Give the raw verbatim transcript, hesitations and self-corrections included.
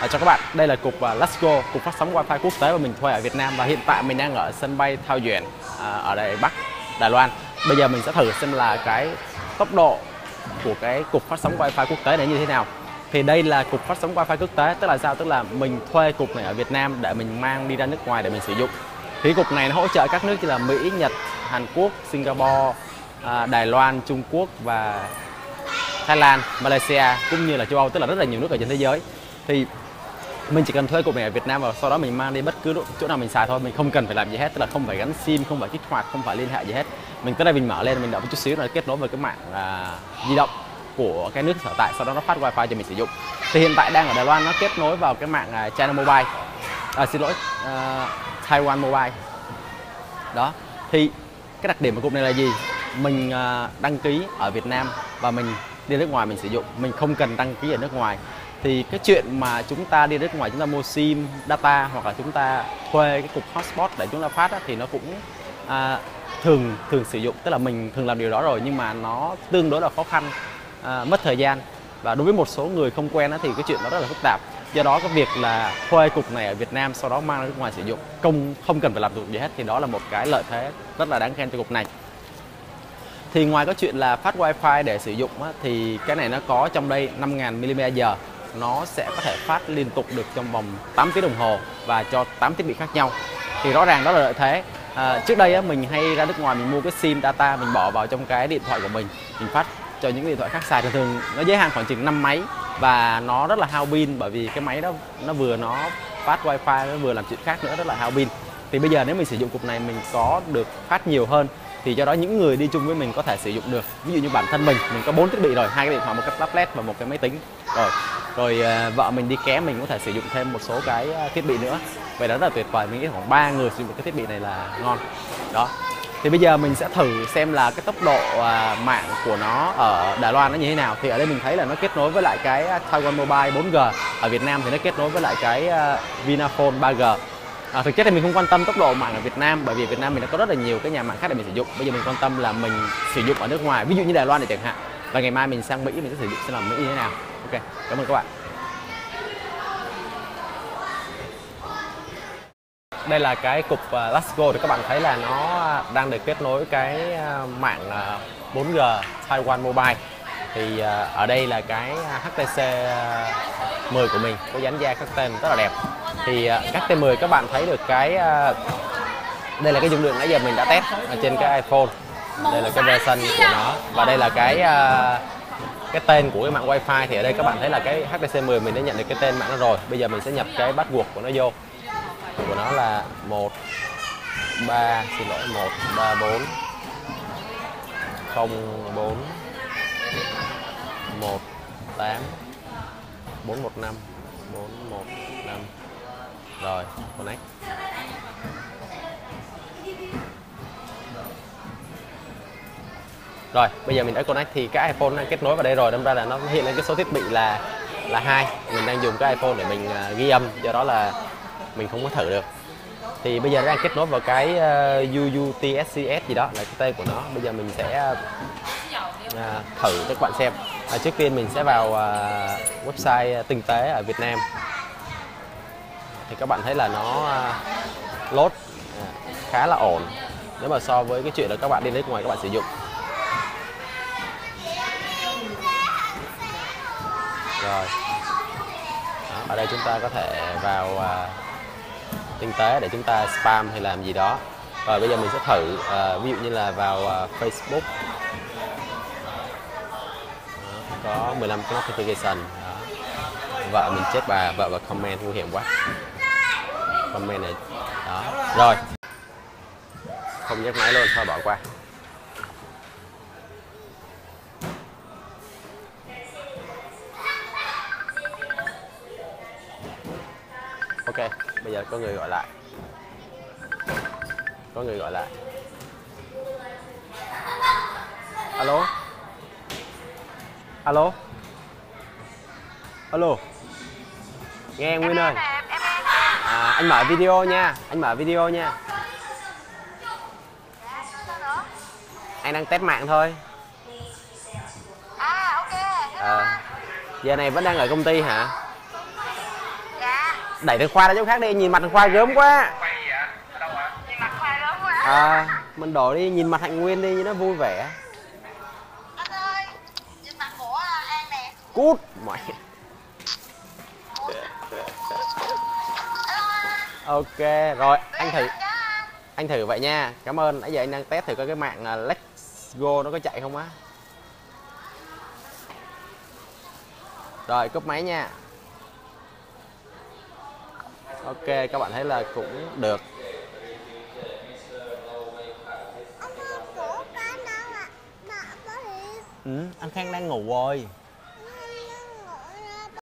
À, chào các bạn, đây là cục uh, Laxgo, cục phát sóng Wi-Fi quốc tế mà mình thuê ở Việt Nam, và hiện tại mình đang ở sân bay Thao Duyển à, ở Đài Bắc, Đài Loan. Bây giờ mình sẽ thử xem là cái tốc độ của cái cục phát sóng Wi-Fi quốc tế này như thế nào. Thì đây là cục phát sóng Wi-Fi quốc tế, tức là sao? Tức là mình thuê cục này ở Việt Nam để mình mang đi ra nước ngoài để mình sử dụng. Thì cục này nó hỗ trợ các nước như là Mỹ, Nhật, Hàn Quốc, Singapore, à, Đài Loan, Trung Quốc và Thái Lan, Malaysia cũng như là châu Âu, tức là rất là nhiều nước ở trên thế giới. Thì mình chỉ cần thuê cục này ở Việt Nam và sau đó mình mang đi bất cứ chỗ nào mình xài thôi, mình không cần phải làm gì hết, tức là không phải gắn sim, không phải kích hoạt, không phải liên hệ gì hết. Mình tới đây mình mở lên, mình đợi một chút xíu là kết nối với cái mạng à, di động của cái nước sở tại, sau đó nó phát wifi cho mình sử dụng. Thì hiện tại đang ở Đài Loan nó kết nối vào cái mạng à, China Mobile, à, xin lỗi à, Taiwan Mobile. Đó, thì cái đặc điểm của cục này là gì? Mình à, đăng ký ở Việt Nam và mình đi nước ngoài mình sử dụng, mình không cần đăng ký ở nước ngoài. Thì cái chuyện mà chúng ta đi nước ngoài chúng ta mua sim, data hoặc là chúng ta thuê cái cục hotspot để chúng ta phát á, thì nó cũng à, thường thường sử dụng, tức là mình thường làm điều đó rồi, nhưng mà nó tương đối là khó khăn, à, mất thời gian, và đối với một số người không quen á, thì cái chuyện đó rất là phức tạp. Do đó cái việc là thuê cục này ở Việt Nam sau đó mang ra nước ngoài sử dụng, không không cần phải làm dụng gì hết, thì đó là một cái lợi thế rất là đáng khen cho cục này. Thì ngoài cái chuyện là phát wifi để sử dụng á, thì cái này nó có trong đây năm nghìn mi li am pe giờ, nó sẽ có thể phát liên tục được trong vòng tám tiếng đồng hồ và cho tám thiết bị khác nhau. Thì rõ ràng đó là lợi thế. À, trước đây á, mình hay ra nước ngoài mình mua cái sim data, mình bỏ vào trong cái điện thoại của mình, mình phát cho những điện thoại khác xài, thường thường nó giới hạn khoảng chừng năm máy và nó rất là hao pin, bởi vì cái máy đó nó vừa nó phát wifi nó vừa làm chuyện khác nữa, rất là hao pin. Thì bây giờ nếu mình sử dụng cục này mình có được phát nhiều hơn, thì do đó những người đi chung với mình có thể sử dụng được. Ví dụ như bản thân mình, mình có bốn thiết bị rồi, hai cái điện thoại, một cái tablet và một cái máy tính rồi. Rồi vợ mình đi ké mình có thể sử dụng thêm một số cái thiết bị nữa. Vậy đó rất là tuyệt vời, mình nghĩ khoảng ba người sử dụng cái thiết bị này là ngon. Đó. Thì bây giờ mình sẽ thử xem là cái tốc độ mạng của nó ở Đài Loan nó như thế nào. Thì ở đây mình thấy là nó kết nối với lại cái Taiwan Mobile bốn G. Ở Việt Nam thì nó kết nối với lại cái Vinaphone ba G. À, thực chất thì mình không quan tâm tốc độ mạng ở Việt Nam, bởi vì Việt Nam mình đã có rất là nhiều cái nhà mạng khác để mình sử dụng. Bây giờ mình quan tâm là mình sử dụng ở nước ngoài, ví dụ như Đài Loan này chẳng hạn, và ngày mai mình sang Mỹ mình sẽ sử dụng xem là Mỹ như thế nào. Ok, cảm ơn các bạn. Đây là cái cục Laxgo, thì các bạn thấy là nó đang được kết nối cái mạng bốn G Taiwan Mobile. Thì ở đây là cái H T C mười của mình, có dán da các tên rất là đẹp. Thì các T mười các bạn thấy được cái, đây là cái dung lượng nãy giờ mình đã test ở trên cái iPhone. Đây là cái version của nó và đây là cái cái tên của cái mạng wifi. Thì ở đây các bạn thấy là cái H T C mười mình đã nhận được cái tên mạng nó rồi. Bây giờ mình sẽ nhập cái password của nó vô. Của nó là một ba xin lỗi một ba bốn không bốn một tám bốn một năm bốn một năm. Rồi, connect. Rồi, bây giờ mình đã connect thì cái iPhone đang kết nối vào đây rồi, đâm ra là nó hiện lên cái số thiết bị là là hai. Mình đang dùng cái iPhone để mình uh, ghi âm, do đó là mình không có thử được. Thì bây giờ nó đang kết nối vào cái uh, U U T S C S gì đó là cái tên của nó. Bây giờ mình sẽ uh, À, thử cho các bạn xem. À, trước tiên mình sẽ vào à, website Tinh tế ở Việt Nam. Thì các bạn thấy là nó à, load à, khá là ổn nếu mà so với cái chuyện là các bạn đi nước ngoài các bạn sử dụng. Rồi đó, ở đây chúng ta có thể vào à, Tinh tế để chúng ta spam hay làm gì đó. Rồi bây giờ mình sẽ thử à, ví dụ như là vào à, Facebook. Có mười lăm cái notification. Đó. Vợ mình chết bà, vợ bà comment nguy hiểm quá. Comment này. Đó. Rồi. Không nhắc máy luôn, thôi bỏ qua. Ok, bây giờ có người gọi lại. Có người gọi lại. Alo. Alo. Alo. Nghe em Nguyên ơi. À, anh mở video nha, anh mở video nha. Anh đang test mạng thôi. À, giờ này vẫn đang ở công ty hả? Đẩy thằng Khoa ra chỗ khác đi, nhìn mặt thằng Khoa gớm quá. À, mình đổi đi, nhìn mặt Hạnh Nguyên đi cho nó vui vẻ. Anh ơi, nhìn mặt của An nè. Cút mày. Ok, rồi anh thử anh thử vậy nha. Cảm ơn. Nãy giờ anh đang test thử coi cái mạng Laxgo nó có chạy không á. Rồi cúp máy nha. Ok, các bạn thấy là cũng được. Ừ, anh Khang đang ngủ rồi.